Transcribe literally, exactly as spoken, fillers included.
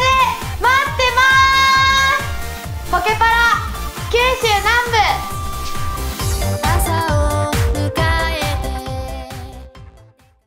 待ってます。ポケパラ九州南部